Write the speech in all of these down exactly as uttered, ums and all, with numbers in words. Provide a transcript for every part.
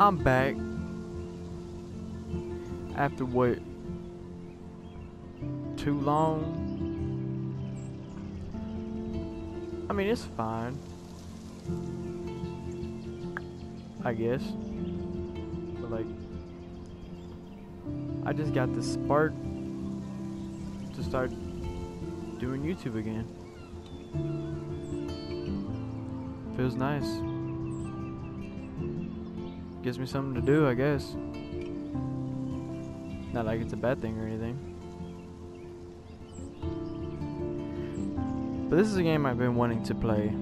I'm back. After what? Too long? I mean, it's fine, I guess. But, like, I just got this spark to start doing YouTube again. Feels nice. Gives me something to do, I guess. Not like it's a bad thing or anything. But this is a game I've been wanting to play.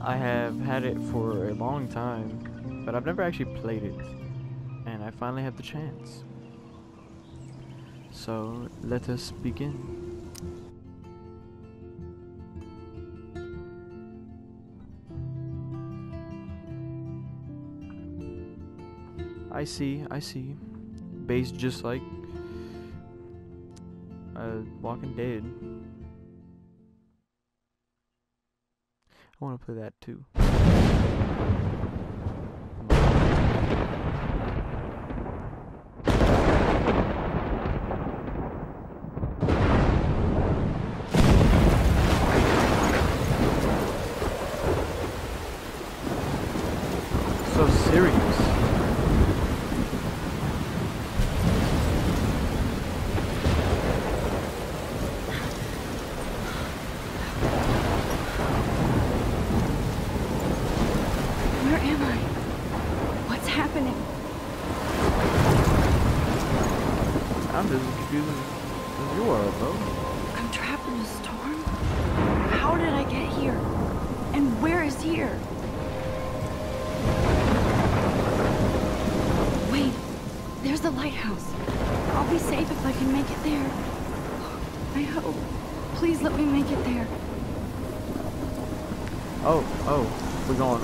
I have had it for a long time, but I've never actually played it. And I finally have the chance. So, let us begin. I see, I see. Based just like uh, Walking Dead. I want to play that too.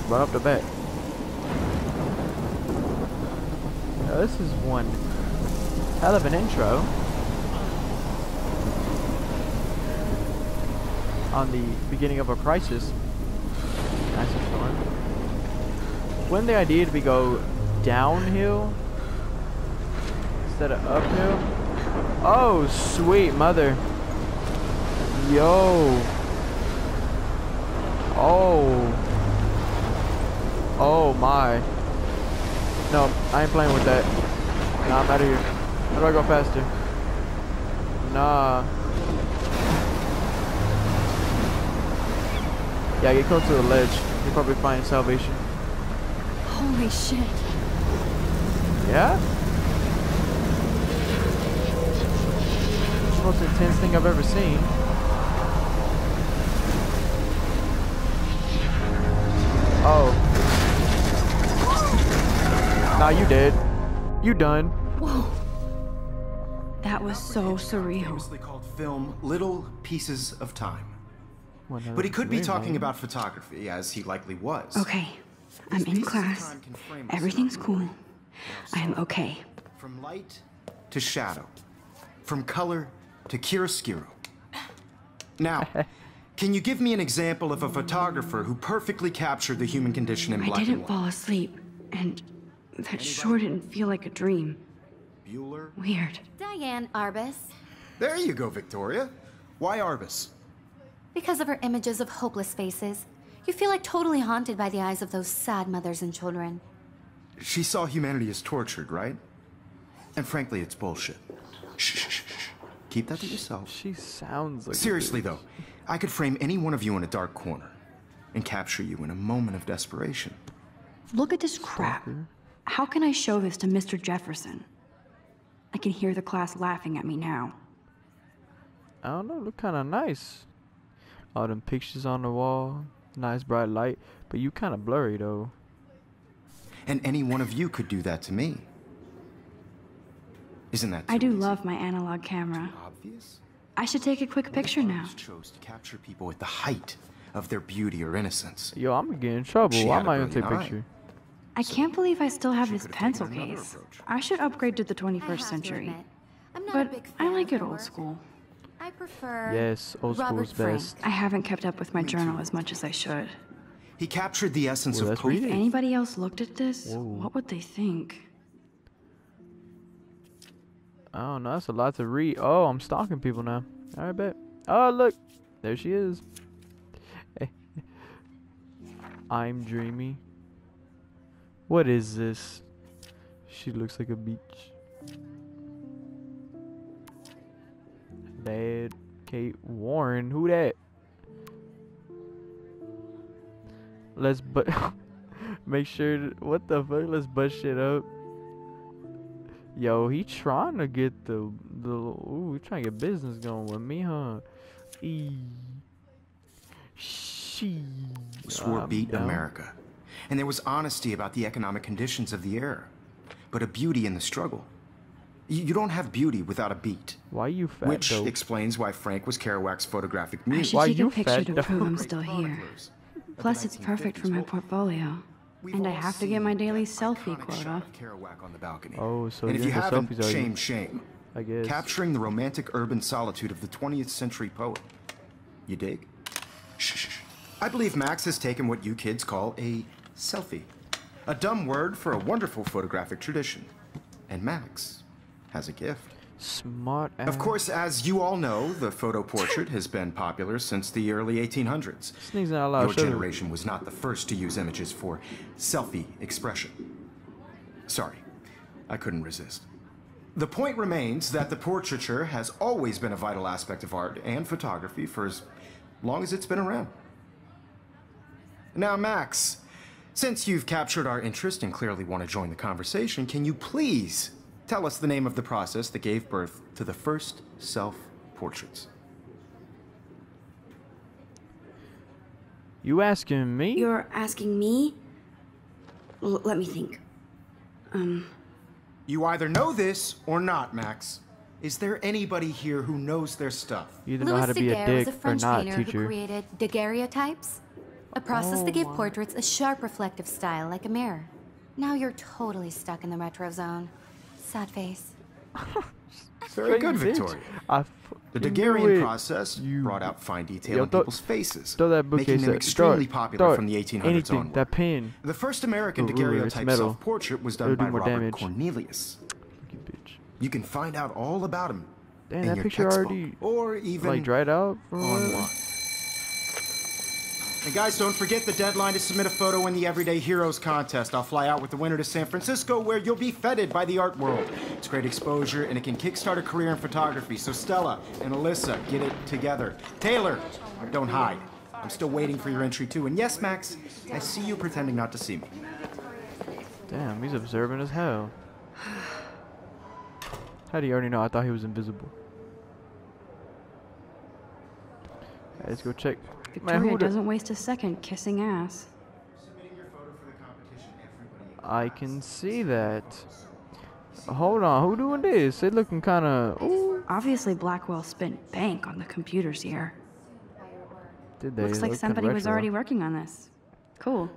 Right off the bat. Now, this is one hell of an intro on the beginning of a crisis. Nice and fun. When the idea to be go downhill instead of uphill. Oh, sweet mother. Yo. Oh. Oh my. No, I ain't playing with that. Nah, I'm out of here. How do I go faster? Nah. Yeah, get close to the ledge. You'll probably find salvation. Holy shit. Yeah? It's the most intense thing I've ever seen. Oh. Nah, you dead. You done. Whoa. That was so surreal. Famously called film Little Pieces of Time. But he could be talking about photography, as he likely was. Okay. I'm in class. Everything's cool. I am okay. From light to shadow. From color to chiaroscuro. Now, can you give me an example of a photographer who perfectly captured the human condition in black and white? I didn't fall asleep, and... That Anybody? Sure didn't feel like a dream. Bueller? Weird. Diane Arbus. There you go, Victoria. Why Arbus? Because of her images of hopeless faces. You feel like totally haunted by the eyes of those sad mothers and children. She saw humanity as tortured, right? And frankly, it's bullshit. Shh, shh, shh, shh. Keep that to yourself. She sounds like... Seriously, though, I could frame any one of you in a dark corner and capture you in a moment of desperation. Look at this crap. How can I show this to Mister Jefferson? I can hear the class laughing at me now. I don't know, look kind of nice. All them pictures on the wall, nice bright light, but you kind of blurry though. And any one of you could do that to me. Isn't that I do easy? Love my analog camera. Obvious? I should take a quick what picture now. Chose to capture people at the height of their beauty or innocence. Yo, I'm gonna get in trouble. She Why am I gonna take a picture? I can't believe I still have this pencil case. I should upgrade to the twenty-first century. But I like it old school. I prefer yes, old school's best. I haven't kept up with my journal as much as I should. He captured the essence Ooh, of Pope. If anybody else looked at this, Whoa. what would they think? I don't know. That's a lot to read. Oh, I'm stalking people now. All right, bet. Oh, look. There she is. I'm dreamy. What is this? She looks like a beach. Bad Kate Warren. Who that? Let's but make sure that, what the fuck? Let's bust shit up. Yo, he trying to get the the ooh, he trying to get business going with me, huh? E she swore beat down. America, and there was honesty about the economic conditions of the era, but a beauty in the struggle. You, you don't have beauty without a beat. Why are you fat? Which dope? explains why Frank was Kerouac's photographic muse. I should take a picture to prove I'm still here. Plus, it's perfect for my portfolio. We've and I have to get my daily selfie quota. On the balcony. Oh, so and if you haven't, shame, shame. I guess. Capturing the romantic urban solitude of the twentieth century poet. You dig? Shh, shh, shh. I believe Max has taken what you kids call a selfie. A dumb word for a wonderful photographic tradition. And Max has a gift. Smart ass. Of course, as you all know, the photo portrait has been popular since the early eighteen hundreds. Your generation was not the first to use images for selfie expression. Sorry, I couldn't resist. The point remains that the portraiture has always been a vital aspect of art and photography for as long as it's been around. Now, Max, since you've captured our interest and clearly want to join the conversation, can you please tell us the name of the process that gave birth to the first self-portraits? You asking me? You're asking me? L- let me think. Um... You either know this or not, Max. Is there anybody here who knows their stuff? You either know how to be a dick or not, teacher. Louis Daguerre was a French painter who created daguerreotypes, a process oh, that gave wow. portraits a sharp reflective style like a mirror. Now you're totally stuck in the retro zone. Sad face. Very good, Victoria. I the Daguerrean process you brought out fine detail in people's faces, that making them extremely popular throw from the eighteen hundreds anything, onward. That pin. The first American daguerreotype self-portrait was done by Robert damage. Cornelius. You, bitch. you can find out all about him Damn, in that your picture textbook, already, or even like dried out online. And guys, don't forget the deadline to submit a photo in the Everyday Heroes contest. I'll fly out with the winner to San Francisco, where you'll be feted by the art world. It's great exposure, and it can kickstart a career in photography. So Stella and Alyssa, get it together. Taylor, don't hide. I'm still waiting for your entry, too. And yes, Max, I see you pretending not to see me. Damn, he's observant as hell. How do you already know? I thought he was invisible. Right, let's go check. Victoria Man, doesn't waste a second kissing ass. I can see that. Hold on, who doing this? They looking kind of... Obviously Blackwell spent bank on the computers here. Did they? Looks like somebody was already working on this. Cool.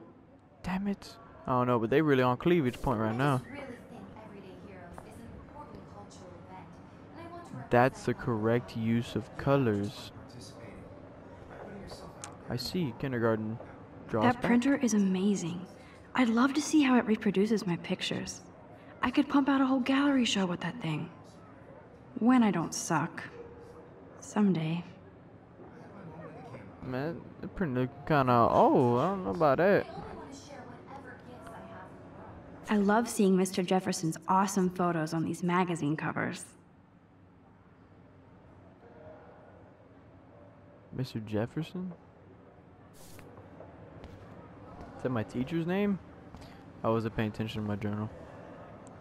Damn it. I don't know, but they really on cleavage point right now. That's the correct use of colors. I see, kindergarten draws That back. printer is amazing. I'd love to see how it reproduces my pictures. I could pump out a whole gallery show with that thing. When I don't suck. Someday. Man, the printer kinda, oh, I don't know about that. I love seeing Mister Jefferson's awesome photos on these magazine covers. Mister Jefferson? Is that my teacher's name? I wasn't paying attention to my journal.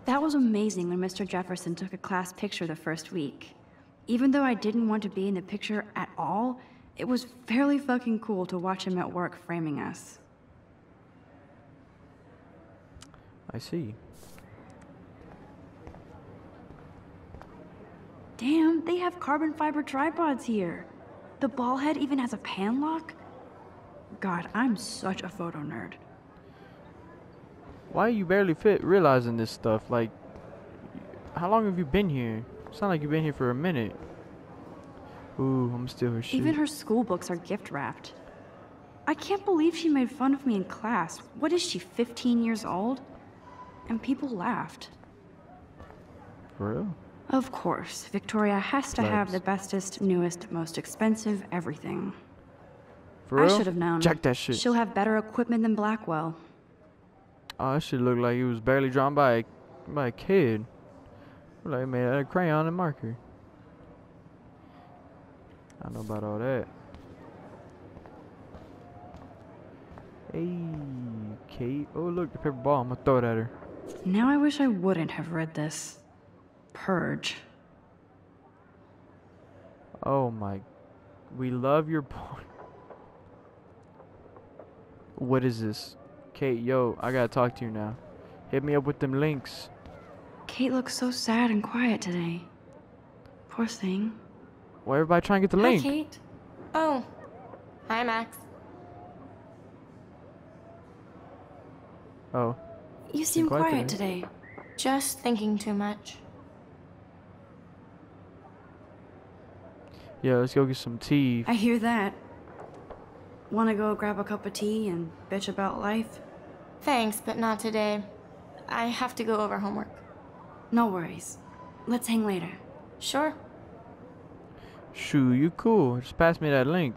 That was amazing when Mister Jefferson took a class picture the first week. Even though I didn't want to be in the picture at all, it was fairly fucking cool to watch him at work framing us. I see. Damn, they have carbon fiber tripods here. The ball head even has a pan lock. God, I'm such a photo nerd. Why are you barely fit realizing this stuff? Like, how long have you been here? Sound like you've been here for a minute. Ooh, I'm still her shit. Even her school books are gift wrapped. I can't believe she made fun of me in class. What is she, fifteen years old? And people laughed. For real? Of course. Victoria has to Vibes. have the bestest, newest, most expensive everything. For real? I should have known. Check that shit. She'll have better equipment than Blackwell. Oh, that shit looked like he was barely drawn by a, by a kid. Like, man, a crayon and marker. I know about all that. Hey, Kate. Oh, look, the paper ball. I'm gonna throw it at her. Now I wish I wouldn't have read this. Purge. Oh my. We love your porn. What is this? Kate, yo, I gotta talk to you now. Hit me up with them links. Kate looks so sad and quiet today. Poor thing. Why everybody trying to get the hi, link? Kate. Oh. Hi, Max. Oh. You seem quiet, quiet today. today. Just thinking too much. Yeah, let's go get some tea. I hear that. Wanna go grab a cup of tea and bitch about life? Thanks, but not today. I have to go over homework. No worries. Let's hang later. Sure. Shoo, you cool. Just pass me that link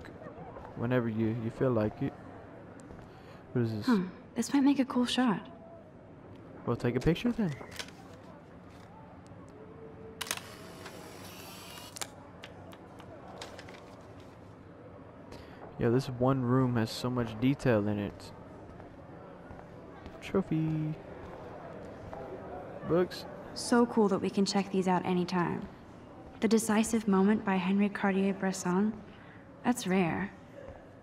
whenever you, you feel like it. What is this? Huh. This might make a cool shot. We'll take a picture then. Yeah, this one room has so much detail in it. Trophy. Books. So cool that we can check these out anytime. The Decisive Moment by Henri Cartier-Bresson. That's rare.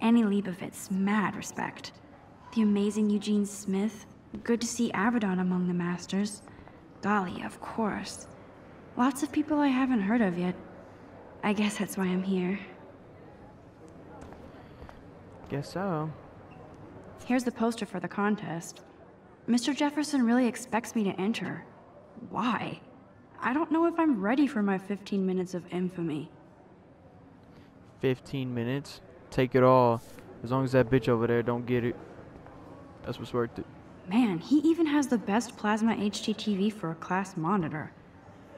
Annie Leibovitz, mad respect. The Amazing Eugene Smith. Good to see Avedon among the masters. Dolly, of course. Lots of people I haven't heard of yet. I guess that's why I'm here. Guess so. Here's the poster for the contest. Mister Jefferson really expects me to enter. Why? I don't know if I'm ready for my fifteen minutes of infamy. fifteen minutes? Take it all. As long as that bitch over there don't get it. That's what's worth it. Man, he even has the best plasma H D T V for a class monitor.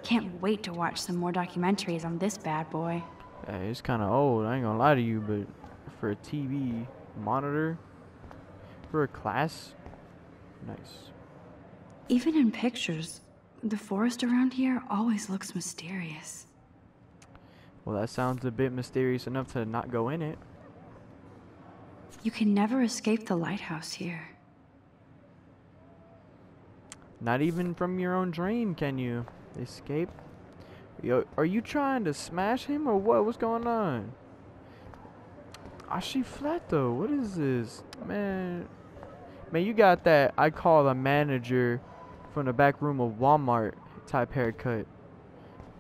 Can't wait to watch some more documentaries on this bad boy. Hey, it's kind of old. I ain't gonna lie to you, but for a T V monitor, for a class, nice. Even in pictures, the forest around here always looks mysterious. Well, that sounds a bit mysterious enough to not go in it. You can never escape the lighthouse here. Not even from your own dream can you escape. Yo, are you trying to smash him or what? What's going on? Ah, she flat though. What is this? Man, man, you got that I call a manager from the back room of Walmart type haircut.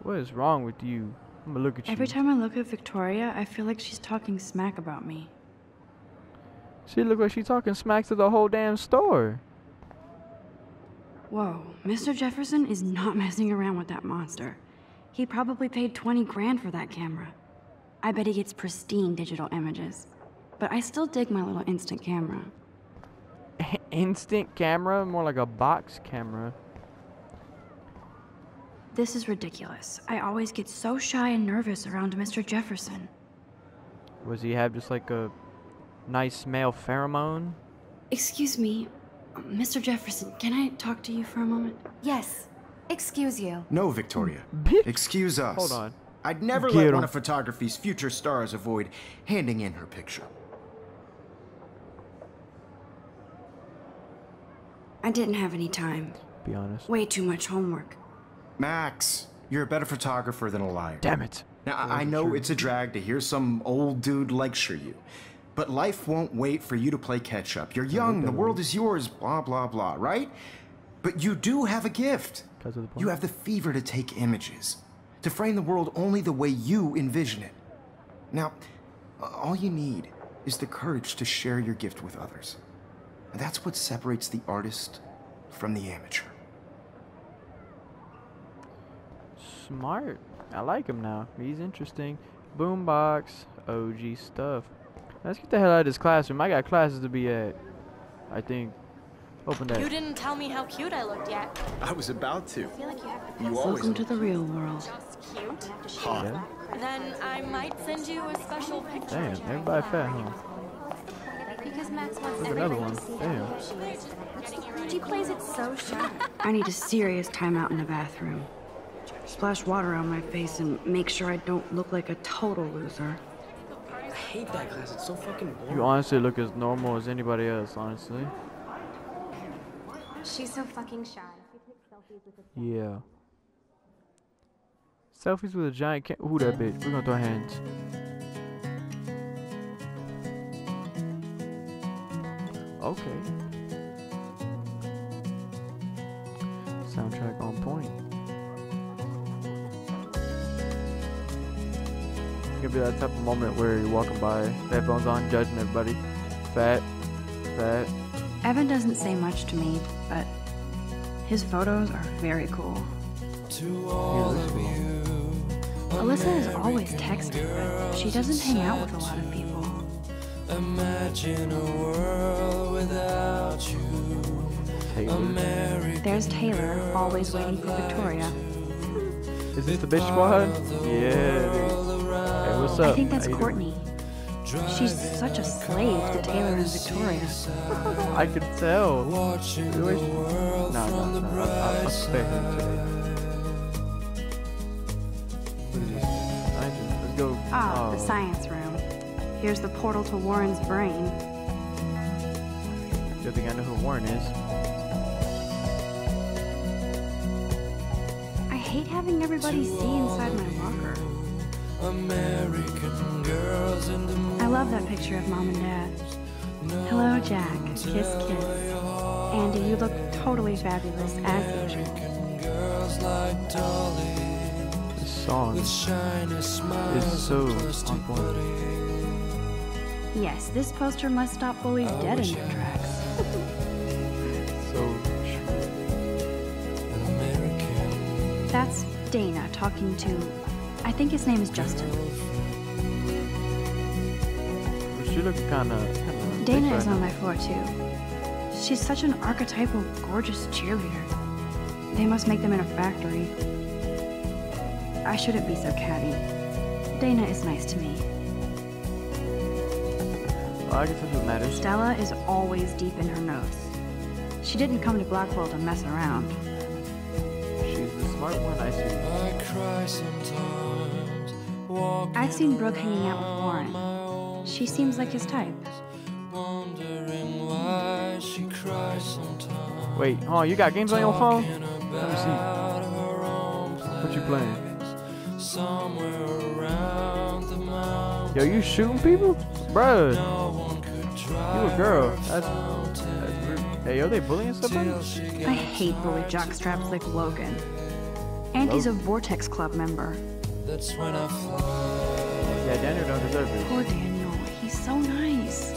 What is wrong with you? I'm gonna look at you. Every time I look at Victoria, I feel like she's talking smack about me. She look like she's talking smack to the whole damn store. Whoa, Mister Jefferson is not messing around with that monster. He probably paid twenty grand for that camera. I bet he gets pristine digital images. But I still dig my little instant camera. Instant camera? More like a box camera. This is ridiculous. I always get so shy and nervous around Mister Jefferson. Was he have just like a nice male pheromone? Excuse me, Mister Jefferson, can I talk to you for a moment? Yes. Excuse you. No, Victoria. Excuse us. Hold on. I'd never let one of photography's future stars avoid handing in her picture. I didn't have any time. Be honest. Way too much homework. Max, you're a better photographer than a liar. Damn it. Now, I know it's a drag to hear some old dude lecture you, but life won't wait for you to play catch up. You're young, the world is yours, blah, blah, blah, right? But you do have a gift. You have the fever to take images, to frame the world only the way you envision it. Now, all you need is the courage to share your gift with others. And that's what separates the artist from the amateur. Smart. I like him now. He's interesting. Boombox, O G stuff. Let's get the hell out of this classroom. I got classes to be at. I think. Open that. You didn't tell me how cute I looked yet. I was about to. I feel like you have to you always welcome to the real world. Just cute. Hot. Yeah. Then I might send you a special picture. Damn, everybody fat, huh? Because Max wants another one. Damn. She plays it so sharp. I need a serious timeout in the bathroom. Splash water on my face and make sure I don't look like a total loser. I hate that class. It's so fucking boring. You honestly look as normal as anybody else, honestly. She's so fucking shy. Yeah. Selfies with a giant can- Ooh, that bitch. We're gonna throw hands. Okay. Soundtrack on point. It's gonna be that type of moment where you're walking by, headphones on, judging everybody. Fat. Fat. Evan doesn't say much to me, but his photos are very cool. To all of you, Alyssa is always texting, but she doesn't hang out with a lot of people. Imagine a world without you. Taylor. There's Taylor, always waiting for Victoria. Is this the bitch squad? Yeah. Hey, what's up? I think that's Courtney. She's such a slave to Taylor and Victoria. I could tell. Watching the world nah, from nah, the nah. bright I, side. Let's go. Oh, oh, the science room. Here's the portal to Warren's brain. Don't think I know who Warren is. I hate having everybody see inside my locker. American girls in the I love that picture of Mom and Dad. Hello, Jack. Kiss, kiss. Andy, you look totally fabulous, as usual. Like this song is so on point. Yes, this poster must stop bullies dead in their tracks. So true. That's Dana talking to... I think his name is Justin. She looks kind of... Dana is on my floor, too. She's such an archetypal, gorgeous cheerleader. They must make them in a factory. I shouldn't be so catty. Dana is nice to me. Well, I guess that's what matters. Stella is always deep in her notes. She didn't come to Blackwell to mess around. She's the smart one, I see. I cry sometimes. I've seen Brooke hanging out with Warren. She seems like his type. Wait, oh, you got games on your phone? Let me see. What you playing? Yo, you shooting people? Bruh. You a girl. That's, that's rude. Hey, are they bullying somebody? I hate bully jockstraps like Logan. And he's a Vortex Club member. That's when I fly. Yeah, Daniel don't deserve it. Poor Daniel, he's so nice.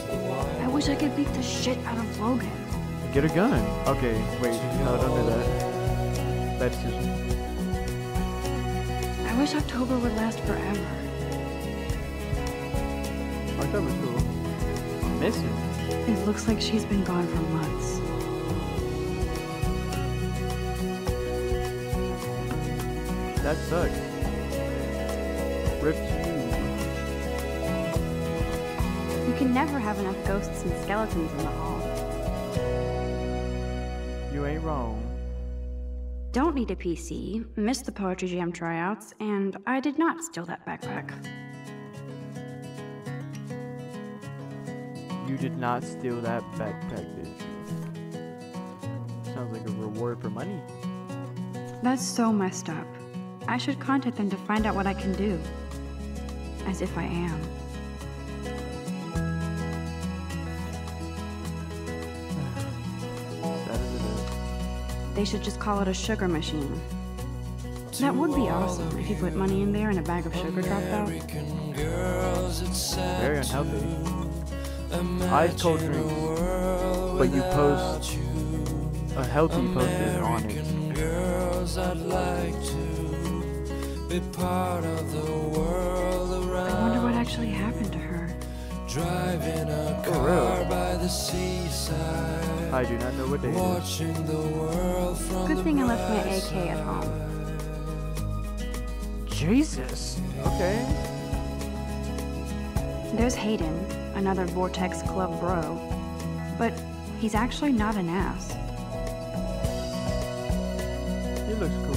I wish I could beat the shit out of Logan. Get a gun. Okay, wait, no, don't do that. That's just... I wish October would last forever. October's cool. I miss it. It looks like she's been gone for months. That sucks. Ripped you. You can never have enough ghosts and skeletons in the hall. You ain't wrong. Don't need a P C, missed the Poetry Jam tryouts, and I did not steal that backpack. You did not steal that backpack, did you? Sounds like a reward for money. That's so messed up. I should contact them to find out what I can do. As if I am. They should just call it a sugar machine. That would be awesome if you put money in there and a bag of sugar dropped out. Very unhealthy. Ice cold drinks, but you post a healthy poster on it. Be part of the world around. I wonder what actually happened to her. Driving a car oh, really? by the seaside. I do not know what day Watching the world from Good thing I left my A K side. at home. Jesus. Okay. There's Hayden, another Vortex Club bro. But he's actually not an ass. He looks cool.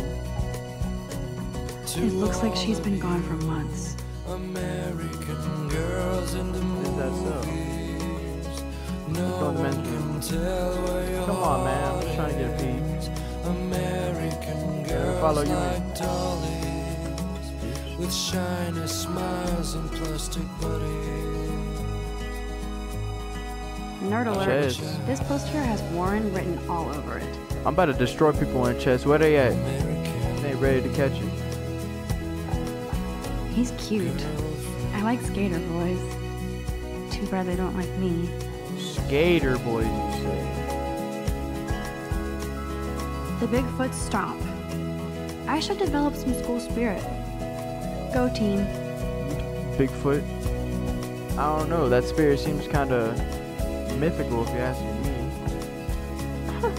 It looks like she's been gone for months. American girls in the movies. No one can tell where your Come on, man. I'm trying to get a peep. American girls follow you, like dollies, with shiny smiles and plastic buddies. Nerd alert. Chess. This poster has Warren written all over it. I'm about to destroy people in chess. Where they at? American. They ain't ready to catch you. He's cute. I like skater boys. Too bad they don't like me. Skater boys, you say? The Bigfoot stomp. I should develop some school spirit. Go team. Bigfoot? I don't know. That spirit seems kind of mythical, if you ask me.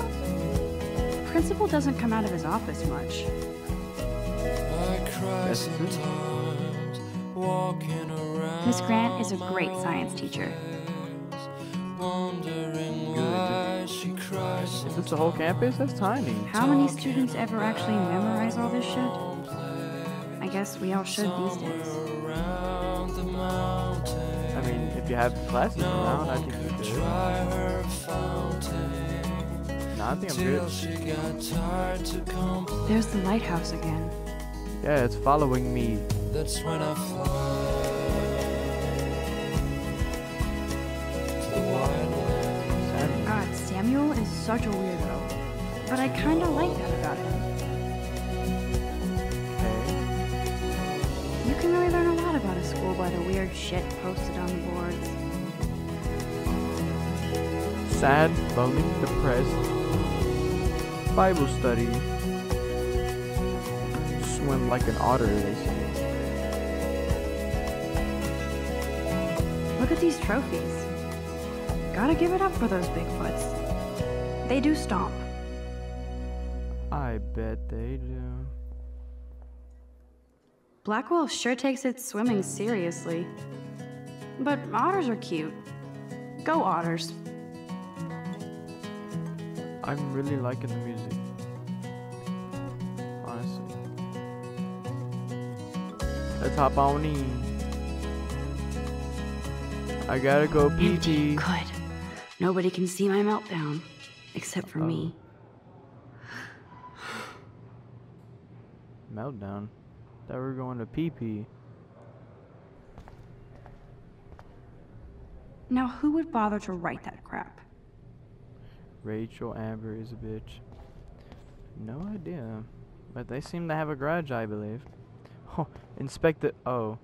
Principal doesn't come out of his office much. I cry sometimes. Miss Grant is a great science teacher. If it's a whole campus, that's tiny. How many students ever actually memorize all this shit? I guess we all should these days. I mean, if you have classes around, I can do it. Nah, I think I'm good. There's the lighthouse again. Yeah, it's following me. That's when I fly. God, Samuel is such a weirdo, but I kind of like that about him. Okay. You can really learn a lot about a school by the weird shit posted on the boards. Sad, lonely, depressed. Bible study. Swim like an otter, they say. Look at these trophies. Gotta give it up for those Bigfoots. They do stomp. I bet they do. Blackwell sure takes its swimming seriously. But otters are cute. Go otters. I'm really liking the music. Honestly. Let's hop on in. I gotta go P T. Good. Nobody can see my meltdown. Except for uh, me. Meltdown? That we're going to P P. Now who would bother to write that crap? Rachel Amber is a bitch. No idea. But they seem to have a grudge, I believe. Oh, inspect the... Oh.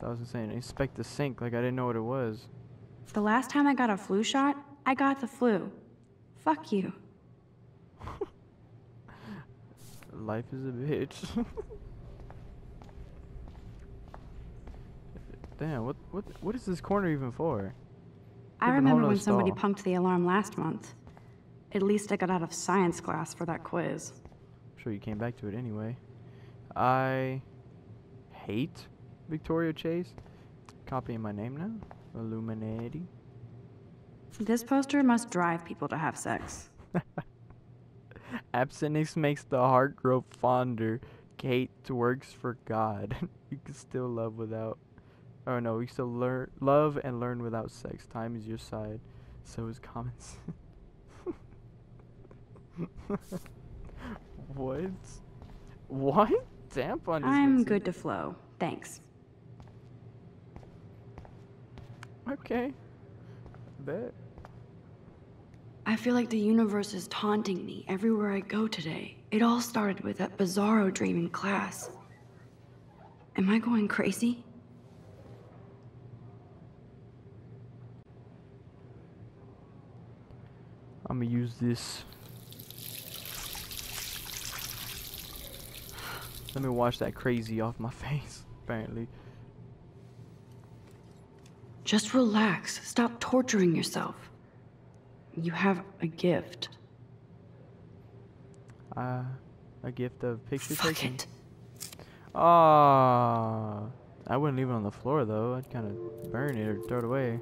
I was insane. Inspect the sink, like I didn't know what it was. The last time I got a flu shot, I got the flu. Fuck you. Life is a bitch. Damn, what what what is this corner even for? I remember when somebody punked the alarm last month. At least I got out of science class for that quiz. I'm sure you came back to it anyway. I hate Victoria Chase. Copying my name now. Illuminati. This poster must drive people to have sex. Abstinence makes the heart grow fonder. Kate works for God. You can still love without... Oh no, you still learn, love and learn without sex. Time is your side. So is common sense. What? What? Damp on I'm good to flow. Thanks. Okay. Bet. I feel like the universe is taunting me everywhere I go today. It all started with that bizarro dream in class. Am I going crazy? I'm gonna use this. Let me wash that crazy off my face, apparently. Just relax. Stop torturing yourself. You have a gift. Uh, a gift of picture Fuck taking. It. Ah, I wouldn't leave it on the floor though. I'd kind of burn it or throw it away.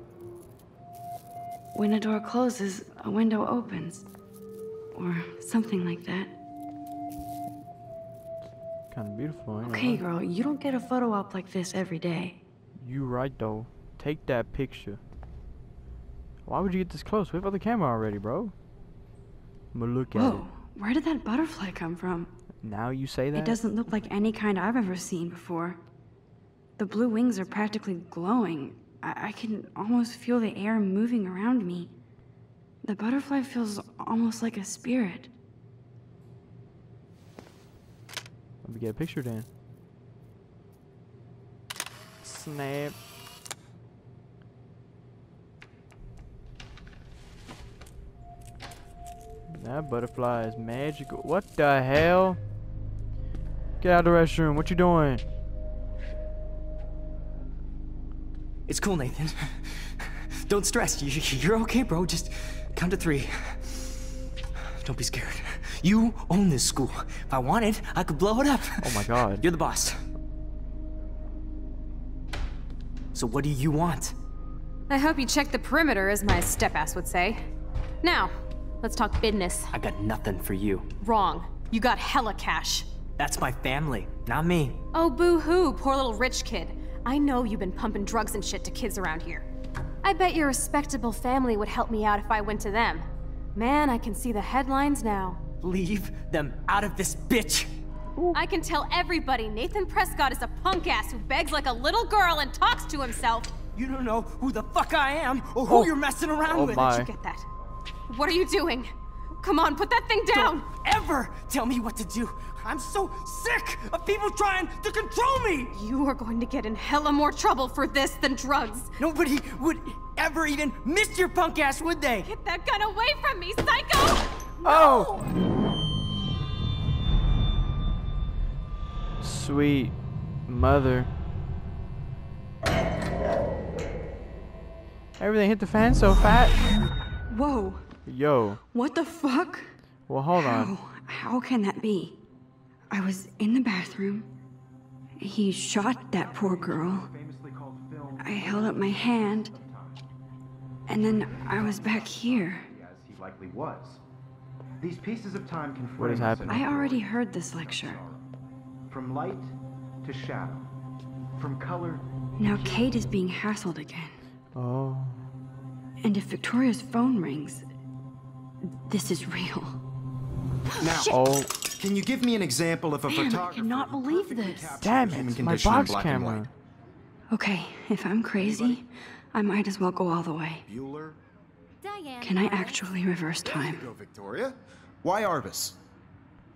When a door closes, a window opens, or something like that. Kind of beautiful. Okay, girl, you don't get a photo op like this every day. You right though. Take that picture. Why would you get this close? We have other camera already, bro. But look at it. Whoa, where did that butterfly come from? Now you say that? It doesn't look like any kind I've ever seen before. The blue wings are practically glowing. I, I can almost feel the air moving around me. The butterfly feels almost like a spirit. Let me get a picture then. Snap. That butterfly is magical. What the hell? Get out of the restroom. What you doing? It's cool, Nathan. Don't stress. You're okay, bro. Just count to three. Don't be scared. You own this school. If I wanted, I could blow it up. Oh my god. You're the boss. So what do you want? I hope you check the perimeter, as my step-ass would say. Now. Let's talk business. I got nothing for you. Wrong. You got hella cash. That's my family, not me. Oh, boo-hoo, poor little rich kid. I know you've been pumping drugs and shit to kids around here. I bet your respectable family would help me out if I went to them. Man, I can see the headlines now. Leave them out of this bitch. Ooh. I can tell everybody Nathan Prescott is a punk ass who begs like a little girl and talks to himself. You don't know who the fuck I am or who oh. you're messing around oh, with. My. Did you get that? What are you doing? Come on, put that thing down! Don't ever tell me what to do! I'm so sick of people trying to control me! You are going to get in hella more trouble for this than drugs! Nobody would ever even miss your punk ass, would they? Get that gun away from me, psycho! Oh! No. Sweet mother. Everything hit the fan so fat. Whoa. Yo. What the fuck? Well, hold how, on. How can that be? I was in the bathroom. He shot that poor girl. I held up my hand. And then I was back here. As he likely was. These pieces of time can what is happening? I already heard this lecture. From light to shadow. From color. Now Kate is being hassled again. Oh. And if Victoria's phone rings, this is real. Now, oh, can you give me an example of a Man, photographer? I cannot believe this. Damn it, my box camera. Okay, if I'm crazy, I might as well go all the way. Diane can I actually reverse time? There you go, Victoria. Why Arbus?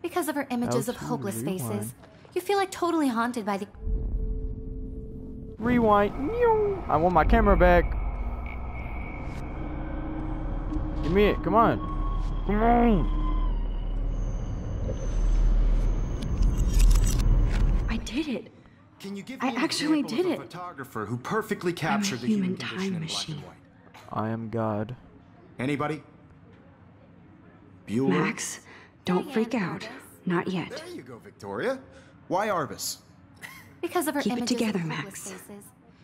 Because of her images of hopeless rewind. faces. You feel like totally haunted by the... Rewind. I want my camera back. Give me it, come on. Come on. I did it. Can you give me I actually did it. Photographer who perfectly captured the human time machine. I am God. Anybody? Bueller? Max, don't freak out. Not yet. There you go, Victoria. Why Arbus? Because of her Keep it together, Max.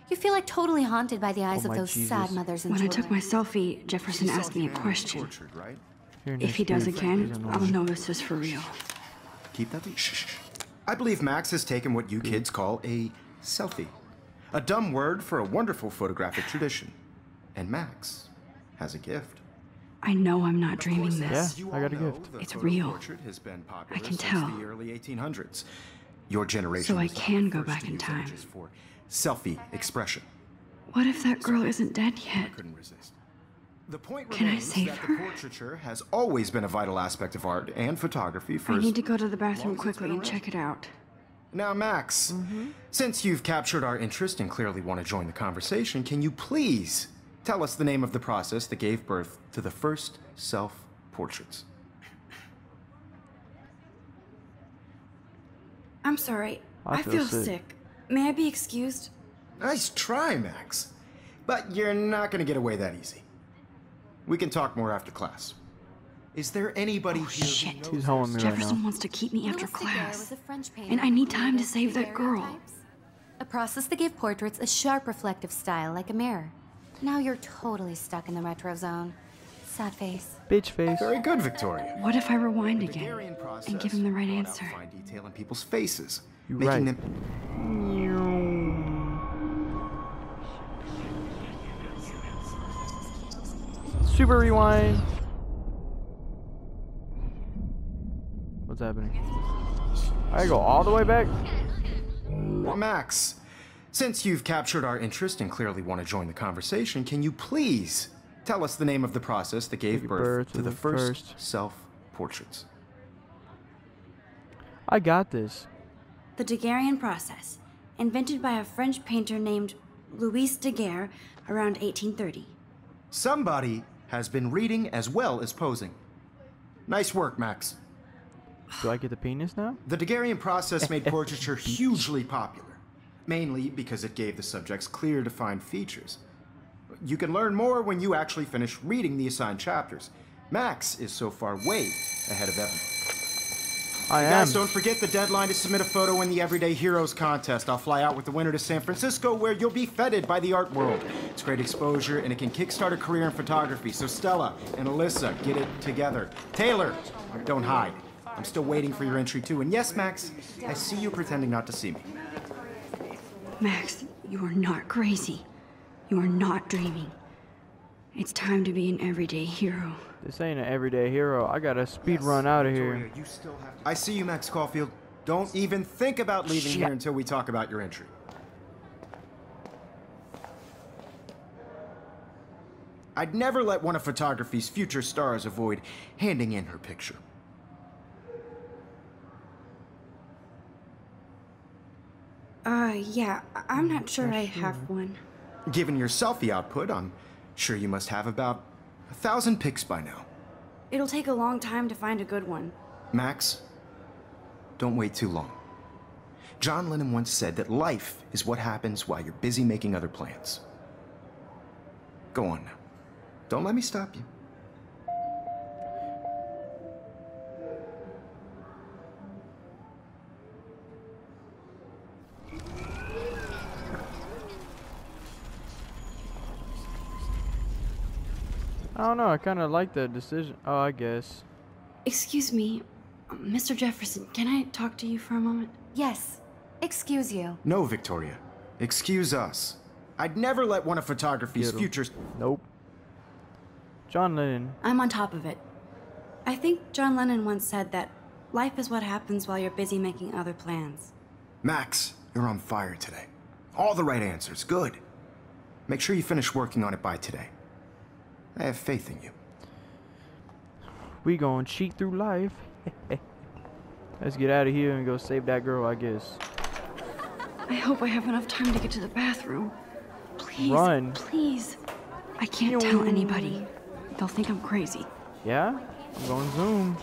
You feel like totally haunted by the eyes oh of those Jesus. sad mothers and when children. I took my selfie, Jefferson she asked me a question. Tortured, right? If he does again, I'll know this is for real. Keep that. Shh. I believe Max has taken what you kids call a selfie. A dumb word for a wonderful photographic tradition. And Max has a gift. I know I'm not dreaming this. Yeah, I got a gift. It's real. Has been I can tell. The early eighteen hundreds. Your generation. So I can go back in time. Selfie expression. What if that girl isn't dead yet? I couldn't resist. The point Can I save that her? The portraiture has always been a vital aspect of art and photography for I need to go to the bathroom quickly and check it out. Now, Max, mm-hmm. since you've captured our interest and clearly want to join the conversation, can you please tell us the name of the process that gave birth to the first self-portraits? I'm sorry. I feel, I feel sick. sick. May I be excused? Nice try, Max. But you're not gonna get away that easy. We can talk more after class. Is there anybody oh, here? Shit. Who knows He's Jefferson right wants to keep me after class, and I need time to save that girl. A process that gave portraits a sharp reflective style like a mirror. Now you're totally stuck in the retro zone. Sad face. Bitch face. Very good, Victoria. What if I rewind again and give him the right answer? Fine detail in people's faces, you're making right. them. Super rewind. What's happening? I go all the way back. Max, since you've captured our interest and clearly want to join the conversation, can you please tell us the name of the process that gave birth, birth to, to the, the first, first self-portraits? I got this. The Daguerrean process, invented by a French painter named Louis Daguerre around eighteen thirty. Somebody has been reading as well as posing. Nice work, Max. Do I get the penis now? The Daguerrean process made portraiture hugely popular, mainly because it gave the subjects clear, defined features. You can learn more when you actually finish reading the assigned chapters. Max is so far way ahead of everyone. I am. Guys, don't forget the deadline to submit a photo in the Everyday Heroes contest. I'll fly out with the winner to San Francisco, where you'll be feted by the art world. It's great exposure, and it can kickstart a career in photography. So Stella and Alyssa, get it together. Taylor, don't hide. I'm still waiting for your entry, too. And yes, Max, I see you pretending not to see me. Max, you are not crazy. You are not dreaming. It's time to be an everyday hero. This ain't an everyday hero. I gotta speed yes, run out of Victoria, here. You still have to... I see you, Max Caulfield. Don't even think about leaving Shit. here until we talk about your entry. I'd never let one of photography's future stars avoid handing in her picture. Uh, yeah, I'm not sure I have one. Given your selfie output, I'm sure you must have about a thousand pics by now. It'll take a long time to find a good one. Max, don't wait too long. John Lennon once said that life is what happens while you're busy making other plans. Go on now. Don't let me stop you. I don't know, I kind of like that decision. Oh, I guess. Excuse me, Mister Jefferson, can I talk to you for a moment? Yes, excuse you. No, Victoria, excuse us. I'd never let one of photography's futures... Nope. John Lennon. I'm on top of it. I think John Lennon once said that life is what happens while you're busy making other plans. Max, you're on fire today. All the right answers, good. Make sure you finish working on it by today. I have faith in you. We gonna cheat through life. Let's get out of here and go save that girl, I guess. I hope I have enough time to get to the bathroom. Please, Run. please. I can't Yo. tell anybody. They'll think I'm crazy. Yeah? I'm going Zoom.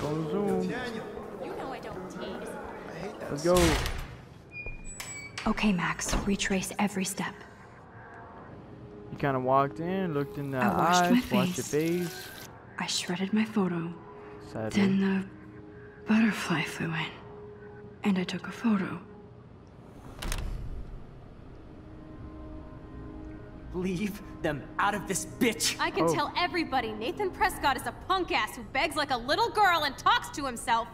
Going Zoom. Daniel. You know I don't tease. I hate that. Let's go. Okay, Max. Retrace every step. You kind of walked in, looked in the I washed eyes, my face. washed your face. I shredded my photo. Sadly. Then the butterfly flew in, and I took a photo. Leave them out of this bitch. I can oh. tell everybody Nathan Prescott is a punk ass who begs like a little girl and talks to himself.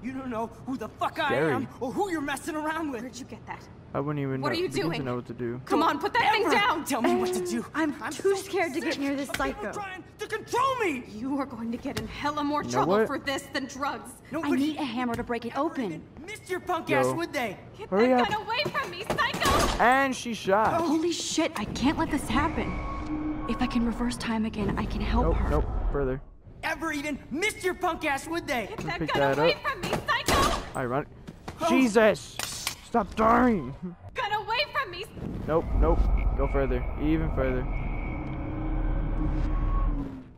You don't know who the fuck Scary. I am or who you're messing around with. Where'd you get that? I wouldn't even what know, are you doing? know what to do. Come on, put that Amber, thing down! Tell me what to do! I'm, I'm too so scared to get near this psycho. Trying to control me! You are going to get in hella more you trouble for this than drugs. Nobody I need a hammer to break it open. Missed your punk Yo. ass, would they? Get Hurry that up. gun away from me, psycho! And she shot. Oh. Holy shit, I can't let this happen. If I can reverse time again, I can help nope, her. Nope, further. Ever even missed your punk ass, would they? Get that gun away up. from me, psycho! I run. Oh. Jesus! Stop dying! Get away from me! Nope, nope. Go further. Even further.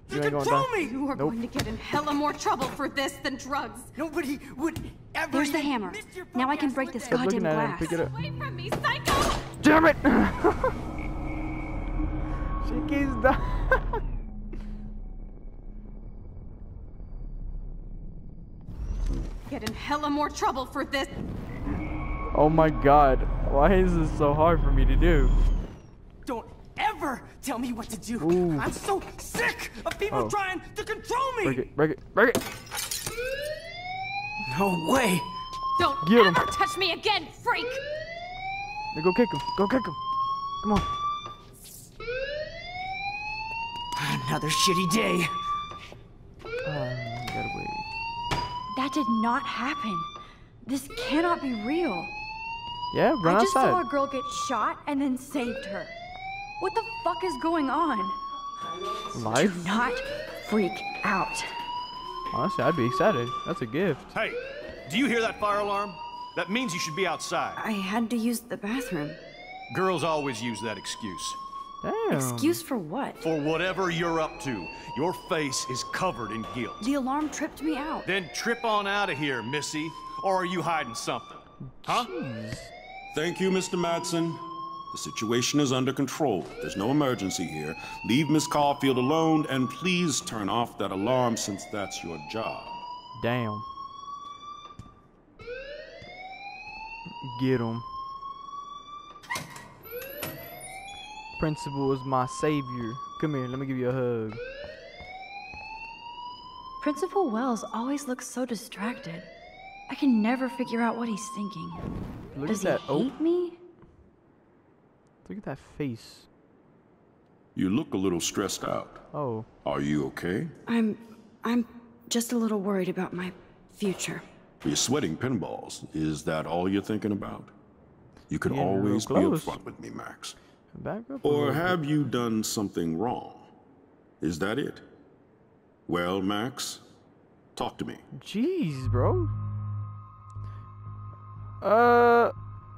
You, you ain't control going me! You are nope. going to get in hella more trouble for this than drugs. Nobody would ever. There's the hammer. Now I can break this goddamn glass. Get away from me, psycho! Damn it! fuck is that? Get in hella more trouble for this. Oh my god. Why is this so hard for me to do? Don't ever tell me what to do. Ooh. I'm so sick of people oh. trying to control me. Break it, break it, break it. No way. Don't Get ever him. touch me again, freak. Now go kick him. Go kick him. Come on. Another shitty day. Uh, gotta wait. That did not happen. This cannot be real. Yeah, run outside. I just outside. saw a girl get shot and then saved her. What the fuck is going on? Life? Do not freak out. Honestly, I'd be excited. That's a gift. Hey, do you hear that fire alarm? That means you should be outside. I had to use the bathroom. Girls always use that excuse. Damn. Excuse for what? For whatever you're up to. Your face is covered in guilt. The alarm tripped me out. Then trip on out of here, Missy. Or are you hiding something? Huh? Jeez. Thank you, Mister Madsen. The situation is under control. There's no emergency here. Leave Miss Caulfield alone, and please turn off that alarm since that's your job. Damn. Get him. Principal is my savior. Come here, let me give you a hug. Principal Wells always looks so distracted. I can never figure out what he's thinking. Look Does at that. he hate oh. me? Look at that face. You look a little stressed out. Oh. Are you okay? I'm... I'm just a little worried about my future. You're sweating pinballs. Is that all you're thinking about? You could Getting always be upfront with me, Max. Back up or have bit. you done something wrong? Is that it? Well, Max, talk to me. Jeez, bro. Uh,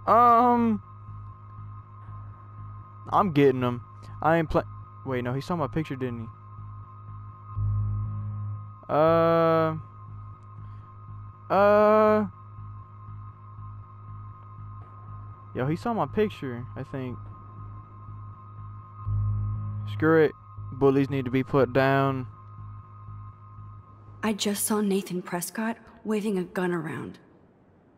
um, I'm getting him. I ain't playing. Wait, no, he saw my picture, didn't he? Uh, uh, yo, he saw my picture, I think. Screw it. Bullies need to be put down. I just saw Nathan Prescott waving a gun around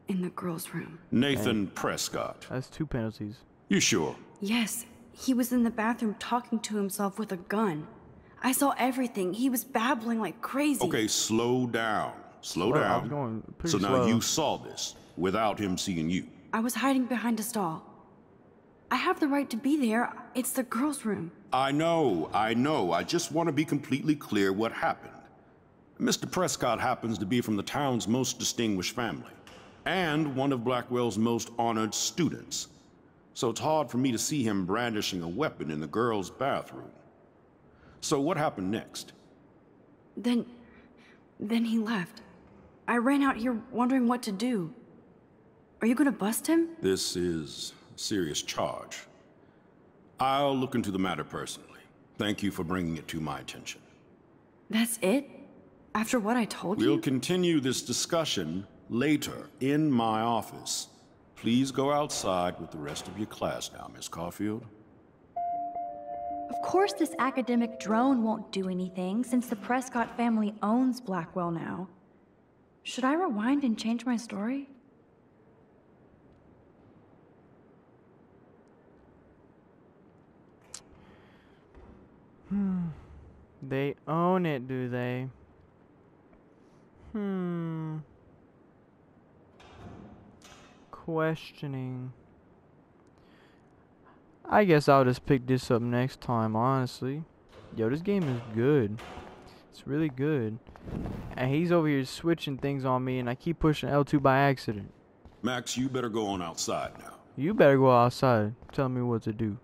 in the girls' room. Nathan Dang. Prescott. That's two penalties. You sure? Yes. He was in the bathroom talking to himself with a gun. I saw everything. He was babbling like crazy. Okay, slow down. Slow, slow. down. I'm going pretty so slow. Now you saw this without him seeing you. I was hiding behind a stall. I have the right to be there. It's the girls' room. I know, I know. I just want to be completely clear what happened. Mister Prescott happens to be from the town's most distinguished family and one of Blackwell's most honored students. So it's hard for me to see him brandishing a weapon in the girls' bathroom. So what happened next? Then... then he left. I ran out here wondering what to do. Are you going to bust him? This is... serious charge. I'll look into the matter personally. Thank you for bringing it to my attention. That's it? After what I told we'll you? We'll continue this discussion later in my office. Please go outside with the rest of your class now, Miss Caulfield. Of course this academic drone won't do anything since the Prescott family owns Blackwell now. Should I rewind and change my story? Hmm. They own it, do they? Hmm. Questioning. I guess I'll just pick this up next time, honestly. Yo, this game is good. It's really good. And he's over here switching things on me, and I keep pushing L two by accident. Max, you better go on outside now. You better go outside. Tell me what to do.